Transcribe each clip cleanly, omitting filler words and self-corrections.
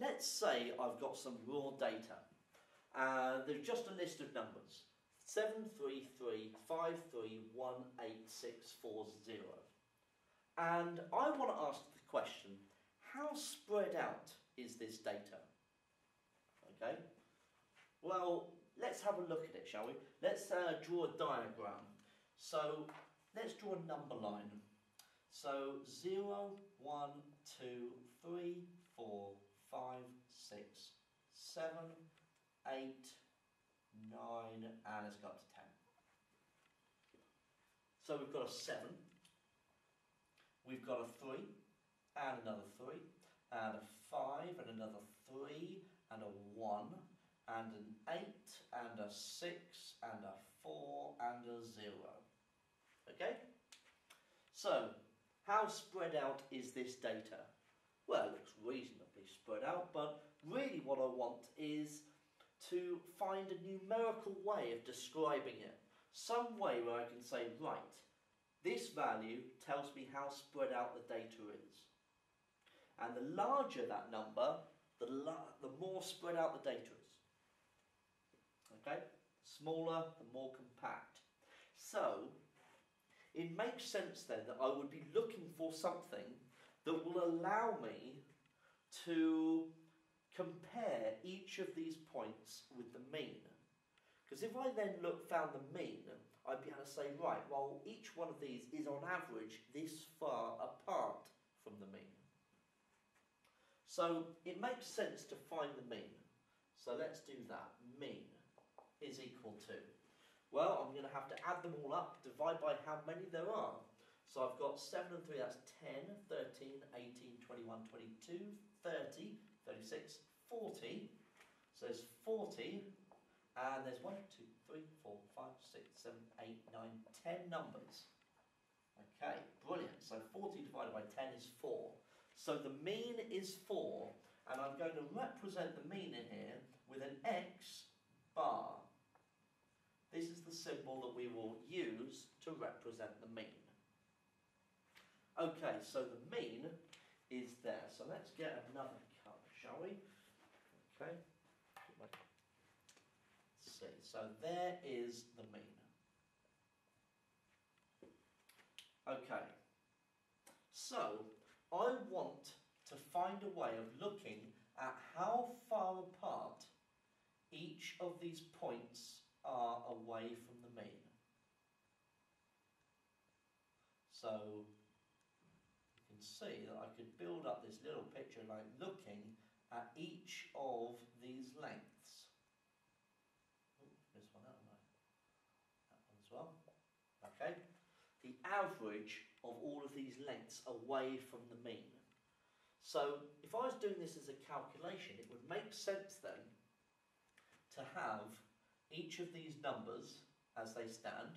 Let's say I've got some raw data. There's just a list of numbers. 73353186640. And I want to ask the question, how spread out is this data? Okay, well, let's have a look at it, shall we? Let's draw a diagram. So let's draw a number line. So 0, 1, 2, 3, 4, 5, 6, 7, 8, 9, and let's go up to 10. So we've got a 7, we've got a 3, and another 3, and a 5, and another 3, and a 1, and an 8, and a 6, and a 4, and a 0. Okay? So, how spread out is this data? Well, it looks reasonably spread out, but really what I want is to find a numerical way of describing it. Some way where I can say, right, this value tells me how spread out the data is. And the larger that number, the more spread out the data is. Okay? Smaller, the more compact. So, it makes sense then that I would be looking for something that will allow me to compare each of these points with the mean. Because if I then found the mean, I'd be able to say, right, well, each one of these is on average this far apart from the mean. So it makes sense to find the mean. So let's do that. Mean is equal to, well, I'm going to have to add them all up, divide by how many there are. So I've got 7 and 3, that's 10, 13, 18, 21, 22, 30, 36, 40. So there's 40, and there's 1, 2, 3, 4, 5, 6, 7, 8, 9, 10 numbers. Okay, brilliant. So 40 divided by 10 is 4. So the mean is 4, and I'm going to represent the mean in here with an X bar. This is the symbol that we will use to represent the mean. Okay, so the mean is there. So let's get another colour, shall we? Okay. Let's see. So there is the mean. Okay. So I want to find a way of looking at how far apart each of these points are away from the mean. So you can see that I could build up this little picture like looking at each of these lengths. Ooh, this one, that one as well. Okay. The average of all of these lengths away from the mean. So if I was doing this as a calculation, it would make sense then to have each of these numbers as they stand,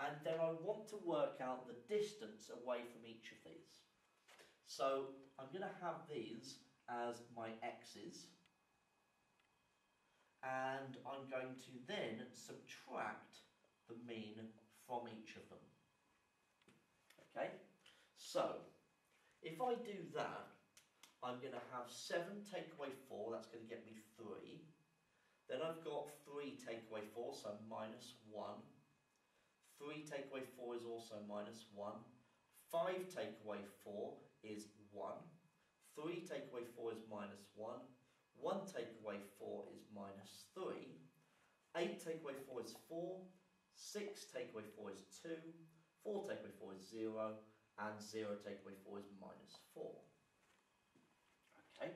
and then I want to work out the distance away from each of these. So I'm going to have these as my x's, and I'm going to then subtract the mean from each of them. Okay, so if I do that, I'm going to have 7 take away 4, that's going to get me 3. Then I've got 3 take away 4, so minus 1. 3 take away 4 is also minus 1. 5 take away 4 is 1. 3 take away 4 is minus 1. 1 take away 4 is minus 3. 8 take away 4 is 4. 6 take away 4 is 2. 4 take away 4 is 0, and 0 take away 4 is minus 4. Okay,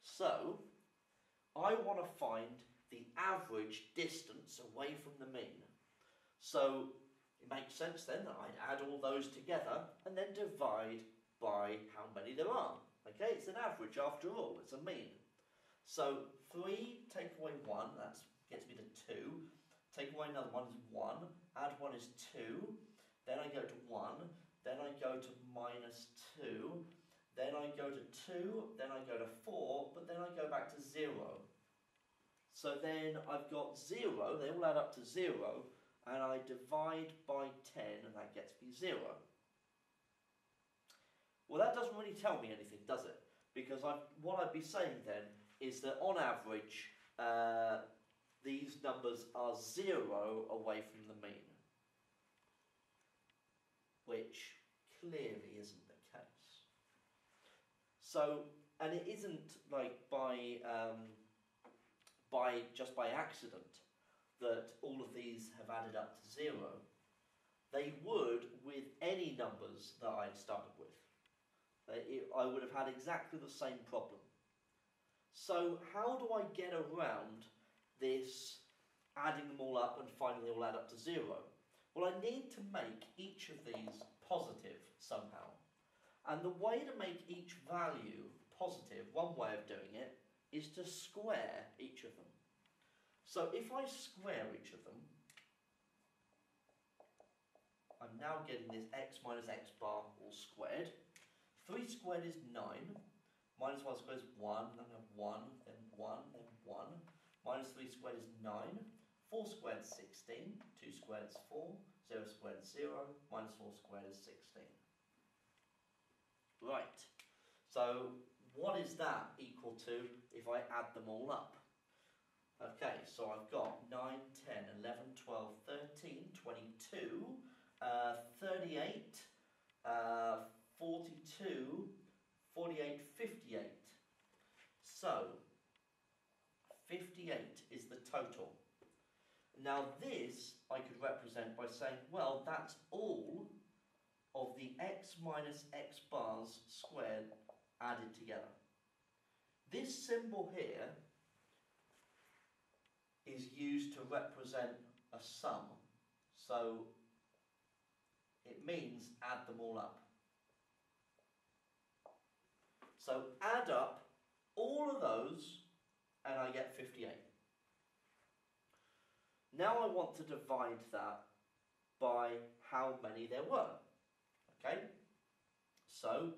so I want to find the average distance away from the mean. So it makes sense then that I'd add all those together and then divide by how many there are. Okay, it's an average after all, it's a mean. So 3 take away 1, that gets me to 2. Take away another one is 1, add 1 is 2. Then I go to 1, then I go to minus 2, then I go to 2, then I go to 4, but then I go back to 0. So then I've got 0, they all add up to 0, and I divide by 10, and that gets me 0. Well, that doesn't really tell me anything, does it? because what I'd be saying then is that on average these numbers are 0 away from the mean, which clearly isn't the case. So, and it isn't like by accident that all of these have added up to 0. They would with any numbers that I'd started with. I would have had exactly the same problem. So how do I get around this adding them all up and finding they all add up to 0? Well, I need to make each of these positive somehow. And the way to make each value positive, one way of doing it, is to square each of them. So if I square each of them, I'm now getting this x minus x bar all squared. 3 squared is 9, minus 1 squared is 1, then I have 1, then 1, then 1. Minus 3 squared is 9, 4 squared is 16, 2 squared is 4, 0 squared is 0, minus 4 squared is 16. Right, so what is that equal to if I add them all up? Okay, so I've got 9, 10, 11, 12, 13, 22, 38, 42, 48, 58. So, 58 is the total. Now this I could represent by saying, well, that's all of the x minus x bars squared added together. This symbol here is used to represent a sum. So it means add them all up. So add up all of those and I get 58. Now I want to divide that by how many there were. Okay? So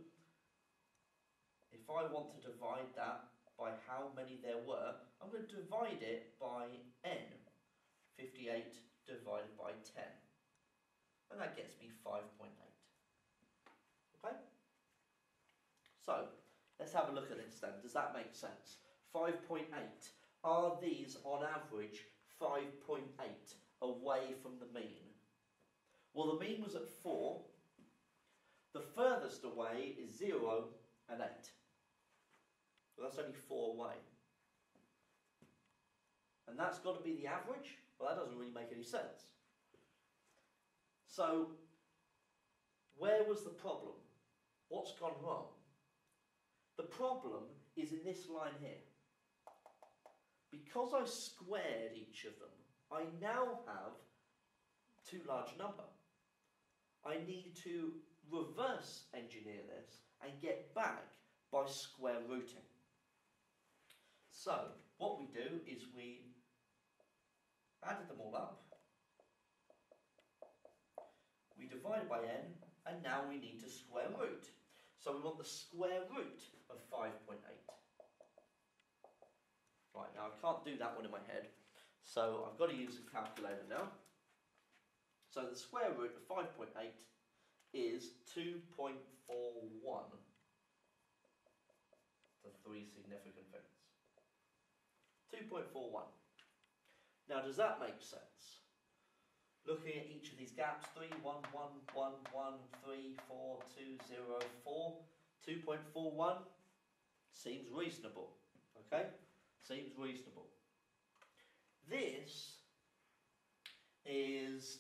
if I want to divide that by how many there were, I'm going to divide it by n. 58 divided by 10. And that gets me 5.8. Okay? So let's have a look at this then. Does that make sense? 5.8. Are these on average 5.8 away from the mean? Well, the mean was at 4. The furthest away is 0 and 8. Well, that's only 4 away. And that's got to be the average? Well, that doesn't really make any sense. So, where was the problem? What's gone wrong? The problem is in this line here. Because I squared each of them, I now have too large a number. I need to reverse engineer this and get back by square rooting. So, what we do is we added them all up, we divided by n, and now we need to square root. So we want the square root of 5.8. Right, now I can't do that one in my head, so I've got to use a calculator now. So the square root of 5.8 is 2.41 to 3 significant things. 2.41. Now does that make sense? Looking at each of these gaps, 3, 1, 1, 1, 1, 3, 4, 2, 0, 4, 2.41 seems reasonable, okay? Seems reasonable. This is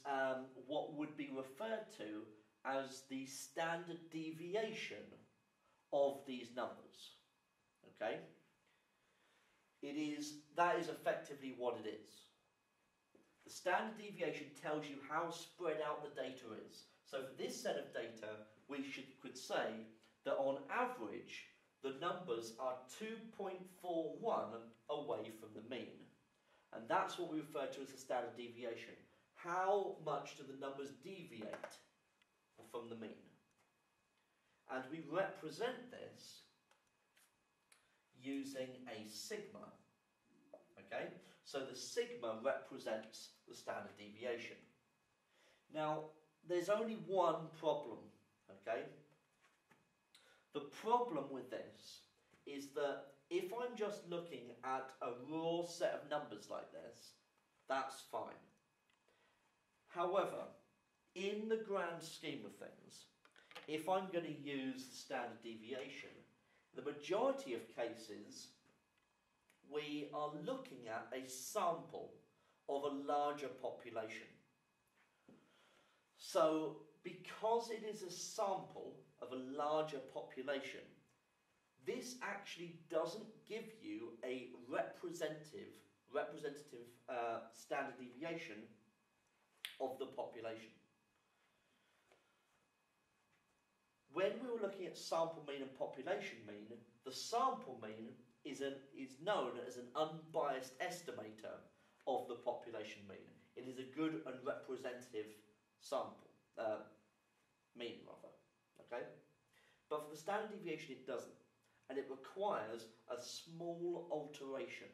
what would be referred to as the standard deviation of these numbers, okay? That is effectively what it is. The standard deviation tells you how spread out the data is. So for this set of data, we could say that on average, the numbers are 2.41 away from the mean. And that's what we refer to as the standard deviation. How much do the numbers deviate from the mean? And we represent this using a sigma. Okay, so the sigma represents the standard deviation. Now, there's only one problem, okay? The problem with this is that if I'm just looking at a raw set of numbers like this, that's fine. However, in the grand scheme of things, if I'm going to use the standard deviation, the majority of cases we are looking at a sample of a larger population. So because it is a sample of a larger population, this actually doesn't give you a representative standard deviation of the population. When we were looking at sample mean and population mean, the sample mean is known as an unbiased estimator of the population mean. It is a good and representative sample, mean rather, okay? But for the standard deviation it doesn't, and it requires a small alteration.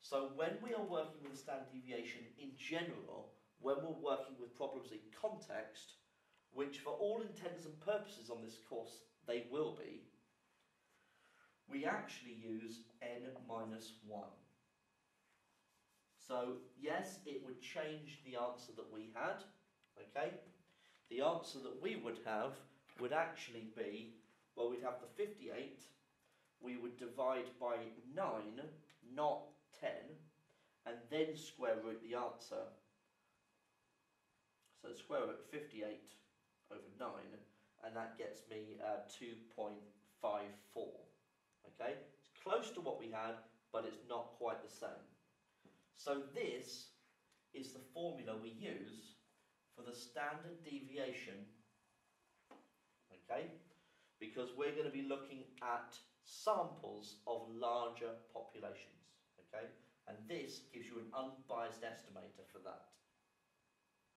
So when we are working with standard deviation in general, when we're working with problems in context, which for all intents and purposes on this course they will be, we actually use n-1. So yes, it would change the answer that we had, okay? The answer that we would have would actually be, well, we'd have the 58, we would divide by 9, not 10, and then square root the answer. So square root 58 over 9, and that gets me 2.54. Okay, it's close to what we had, but it's not quite the same. So this is the formula we use for the standard deviation, okay, because we're going to be looking at samples of larger populations, okay, and this gives you an unbiased estimate.